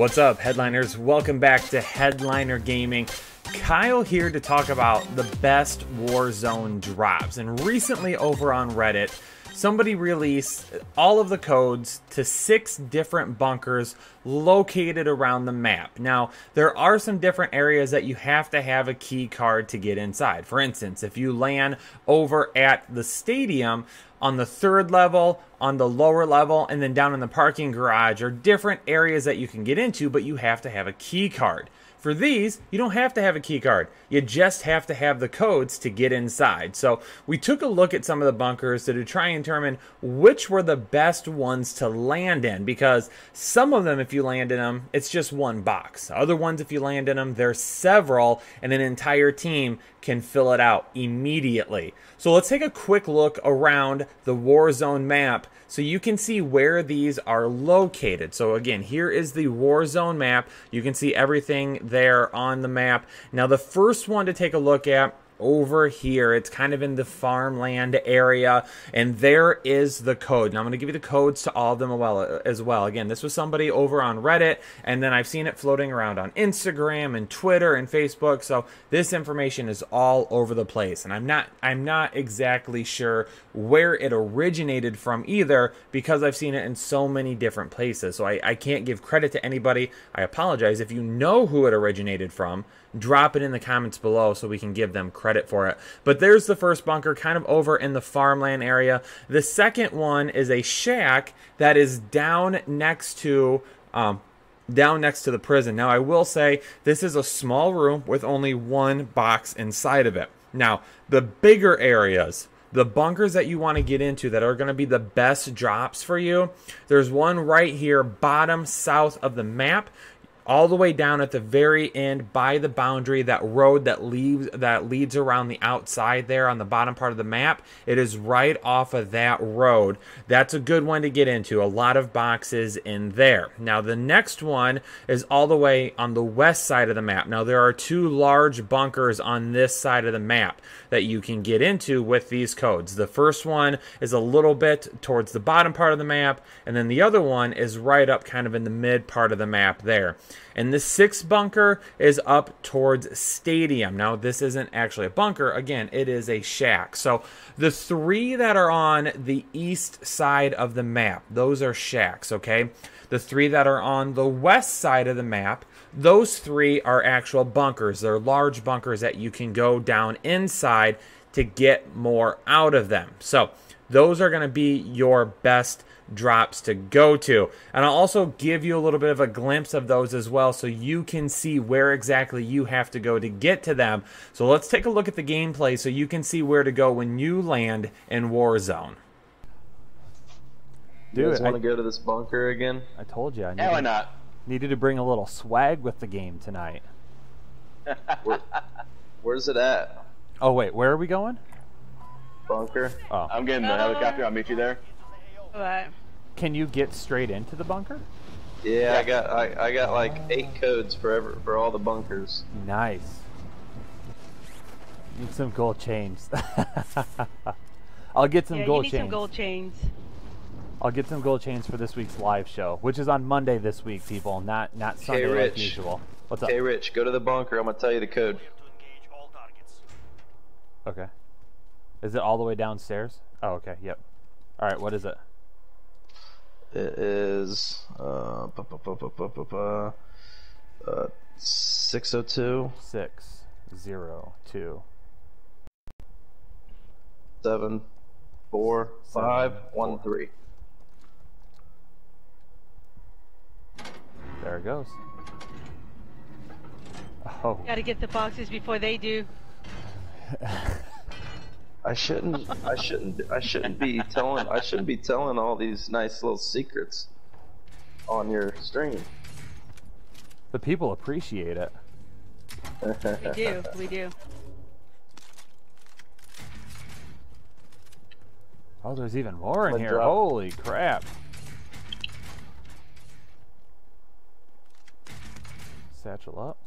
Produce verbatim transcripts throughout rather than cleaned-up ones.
What's up, Headliners? Welcome back to Headliner Gaming. Kyle here to talk about the best Warzone drops. And recently over on Reddit, somebody released all of the codes to six different bunkers located around the map. Now, there are some different areas that you have to have a key card to get inside. For instance, if you land over at the stadium, on the third level, on the lower level, and then down in the parking garage are different areas that you can get into, but you have to have a key card. For these, you don't have to have a key card. You just have to have the codes to get inside. So we took a look at some of the bunkers to try and determine which were the best ones to land in, because some of them, if you land in them, it's just one box. Other ones, if you land in them, there's several, and an entire team can fill it out immediately. So let's take a quick look around the Warzone map so you can see where these are located. So again, here is the Warzone map. You can see everything there on the map. Now, the first one to take a look at over here, it's kind of in the farmland area, and there is the code. Now I'm going to give you the codes to all of them as well. Again, this was somebody over on Reddit, and then I've seen it floating around on Instagram and Twitter and Facebook. So this information is all over the place, and I'm not I'm not exactly sure where it originated from either, because I've seen it in so many different places. So I, I can't give credit to anybody. I apologize. If you know who it originated from, drop it in the comments below so we can give them credit credit for it. But there's the first bunker, kind of over in the farmland area. The second one is a shack that is down next to um down next to the prison. Now, I will say this is a small room with only one box inside of it. Now, the bigger areas, the bunkers that you want to get into that are going to be the best drops for you, there's one right here, bottom south of the map, all the way down at the very end by the boundary, that road that leaves that leads around the outside there on the bottom part of the map. It is right off of that road. That's a good one to get into. A lot of boxes in there. Now, the next one is all the way on the west side of the map. Now, there are two large bunkers on this side of the map that you can get into with these codes. The first one is a little bit towards the bottom part of the map, and then the other one is right up kind of in the mid part of the map there. And the sixth bunker is up towards stadium. Now, this isn't actually a bunker. Again, it is a shack. So the three that are on the east side of the map, those are shacks, okay? The three that are on the west side of the map, those three are actual bunkers. They're large bunkers that you can go down inside to get more out of them. So those are going to be your best drops to go to. And I'll also give you a little bit of a glimpse of those as well, so you can see where exactly you have to go to get to them. So let's take a look at the gameplay so you can see where to go when you land in Warzone. Dude, you guys want to go to this bunker again? I told you. I needed, yeah, why not? Needed to bring a little swag with the game tonight. where, where's it at? Oh, wait. Where are we going? Bunker. Oh. I'm getting the helicopter. I'll meet you there. Right. Can you get straight into the bunker? Yeah, I got I, I got like eight codes for ever, for all the bunkers. Nice. Need some gold chains. I'll get some yeah, gold you need chains. Some gold chains. I'll get some gold chains for this week's live show, which is on Monday this week, people. Not not Sunday hey, Rich. Like usual. What's up? Hey, Rich, go to the bunker. I'm gonna tell you the code. Okay. Is it all the way downstairs? Oh, okay. Yep. All right, what is it? It is uh, bu bu bu bu bu bu bu, uh six oh two. six oh two. seven four five one three. There it goes. Oh. Gotta get the boxes before they do. I shouldn't. I shouldn't. I shouldn't be telling. I shouldn't be telling all these nice little secrets on your stream. The people appreciate it. We do. We do. Oh, there's even more in here. Holy crap! Satchel up.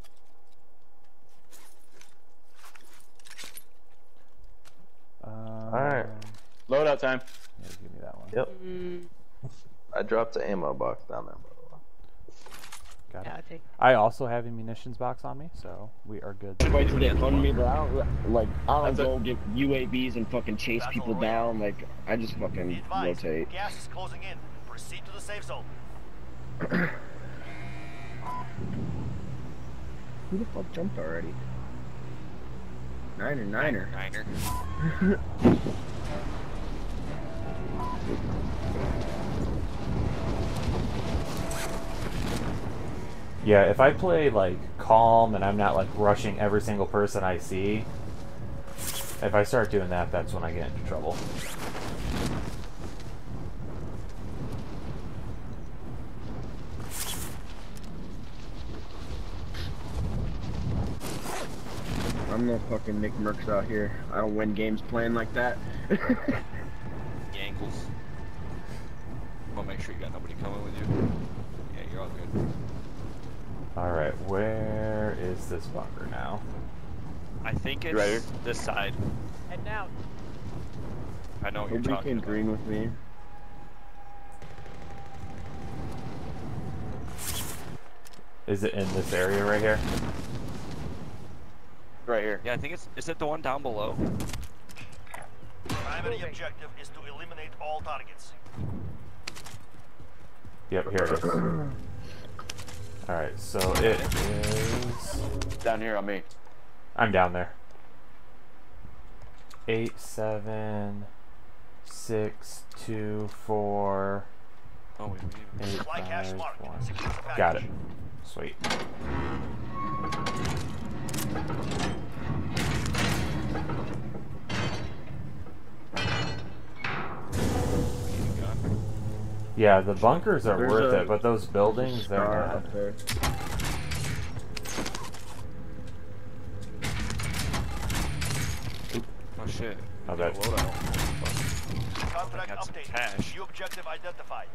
Alright. Loadout time. Yeah, give me that one. Yep. Mm. I dropped the ammo box down there, by the way. Got yeah, it. Take... I also have a munitions box on me, so we are good. Wait, they fund me, but I don't, like, I don't go get U A Vs and fucking chase people down. Like, I just fucking rotate. Gas is closing in. Proceed to the safe zone. Who the fuck jumped already? Niner, Niner. Niner. Yeah, if I play, like, calm and I'm not, like, rushing every single person I see, if I start doing that, that's when I get into trouble. I'm no fucking Nick Mercs out here. I don't win games playing like that. Gankles. Well, make sure you got nobody coming with you. Yeah, you're all good. Alright, where is this bunker now? I think it's right this side. Head down. I know what you're talking about. Green with me. Is it in this area right here? Right here. Yeah, I think it's. Is it the one down below? Primary objective is to eliminate all targets. Yep, here it is. Alright, so it is... down here on me. I'm down there. Eight, seven, six, two, four... Oh, wait, we need... eight, five, one. Got it. Sweet. Yeah, the bunkers are There's worth it, but those buildings, they're not. There. Oh shit. I bet. Contract update. New objective identified.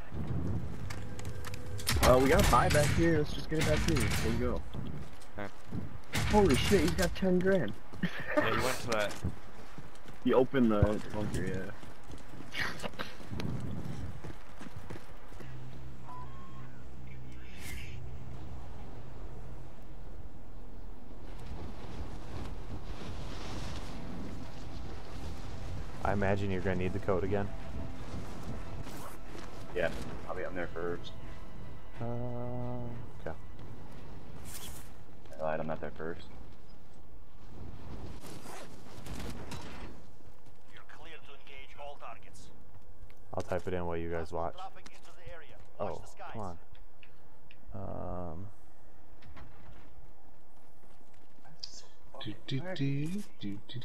Uh, we got a buy back here. Let's just get it back here. There you go. Okay. Holy shit, he's got ten grand. Yeah, you went to that. He opened the bunker, bunker yeah. I imagine you're going to need the code again. Yeah, I'll be on there for herbs. Uh, okay. I lied, I'm not there first. You're clear to engage all targets. I'll type it in while you guys watch. Oh, come on. Um... Do, do, do, do, do,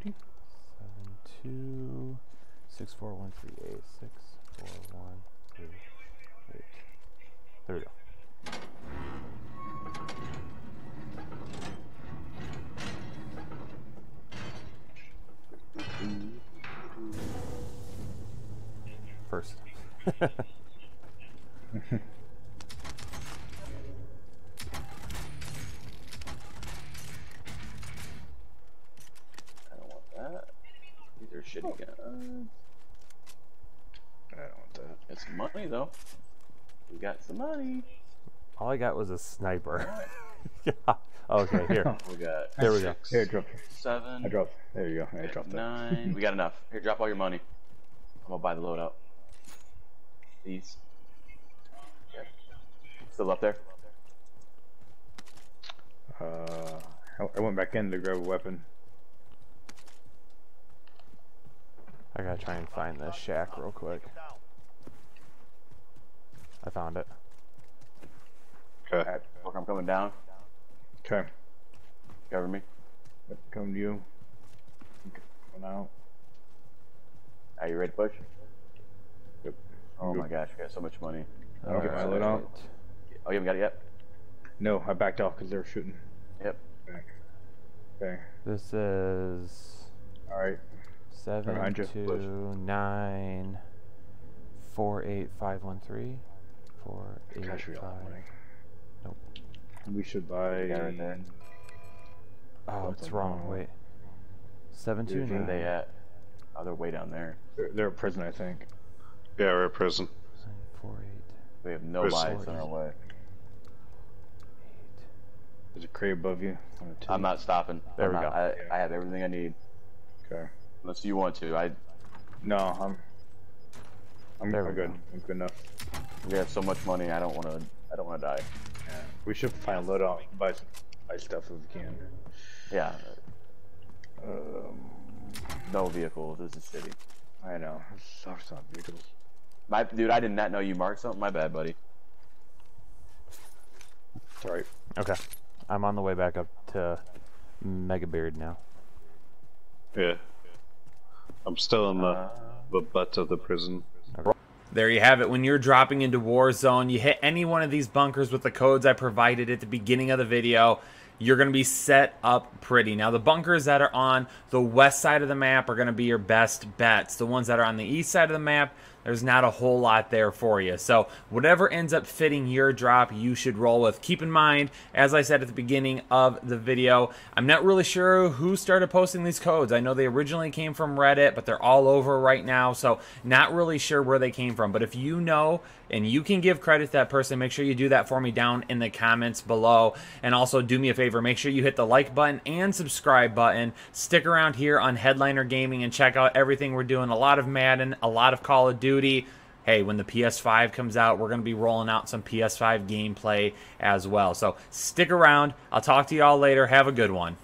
do. Two, six, four, one, three, eight, six, four, one, three, eight. There we go. First. Shitty guns. I don't want that. It's money though. We got some money. All I got was a sniper. Yeah. Okay, here. We got. There we go. Here, drop. Seven. I dropped. There you go. I dropped that. Nine. We got enough. Here, drop all your money. I'm gonna buy the loadout. These. Okay. Still up there. Uh, I went back in to grab a weapon. I gotta try and find this shack real quick. I found it. Okay. Look, I'm coming down. Okay. Cover me. Come to you. Come out. Are you ready to push? Yep. Oh my gosh, you got so much money. I don't get my load out. Oh, you haven't got it yet? No, I backed off because they were shooting. Yep. Okay. This is... Alright. Seven two nine four eight five one three four eight five. Nope. We should buy. Oh, it's wrong. Wait. Seven two nine. Where are they at? Oh, they're way down there. They're, they're at prison, I think. Yeah, we're at prison. Four eight. We have no lives on our way. There's a crate above you. I'm not stopping. There I'm we not. go. I, yeah. I have everything I need. Okay. Unless you want to. I. No, I'm. I'm, I'm good. Go. I'm good enough. We have so much money. I don't want to. I don't want to die. Yeah. We should find load out. Buy buy stuff if we can. Yeah. Um. No vehicles. This is shitty. I know. This sucks on vehicles. My dude, I did not know you marked something. My bad, buddy. Sorry. Okay. I'm on the way back up to Mega Beard now. Yeah. I'm still in the, uh, the butt of the prison. There you have it. When you're dropping into Warzone, you hit any one of these bunkers with the codes I provided at the beginning of the video, you're going to be set up pretty. Now, the bunkers that are on the west side of the map are going to be your best bets. The ones that are on the east side of the map, there's not a whole lot there for you. So whatever ends up fitting your drop, you should roll with. Keep in mind, as I said at the beginning of the video, I'm not really sure who started posting these codes. I know they originally came from Reddit, but they're all over right now, so not really sure where they came from. But if you know and you can give credit to that person, make sure you do that for me down in the comments below. And also do me a favor, make sure you hit the like button and subscribe button. Stick around here on Headliner Gaming and check out everything we're doing. A lot of Madden, a lot of Call of Duty. Hey, when the P S five comes out, we're going to be rolling out some P S five gameplay as well. So stick around. I'll talk to you all later. Have a good one.